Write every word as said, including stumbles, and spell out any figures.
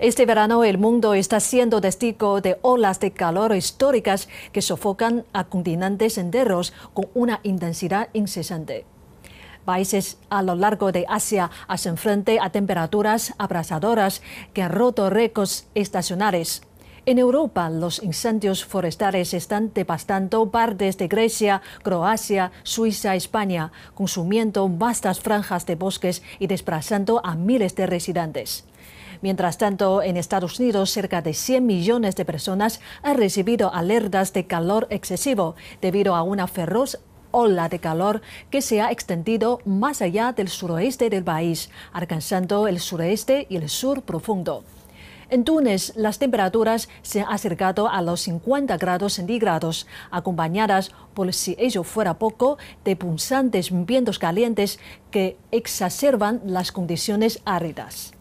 Este verano el mundo está siendo testigo de olas de calor históricas que sofocan a continentes enteros con una intensidad incesante. Países a lo largo de Asia hacen frente a temperaturas abrasadoras que han roto récords estacionales. En Europa, los incendios forestales están devastando partes de Grecia, Croacia, Suiza, España, consumiendo vastas franjas de bosques y desplazando a miles de residentes. Mientras tanto, en Estados Unidos, cerca de cien millones de personas han recibido alertas de calor excesivo debido a una feroz ola de calor que se ha extendido más allá del suroeste del país, alcanzando el sureste y el sur profundo. En Túnez, las temperaturas se han acercado a los cincuenta grados centígrados, acompañadas, por si ello fuera poco, de punzantes vientos calientes que exacerban las condiciones áridas.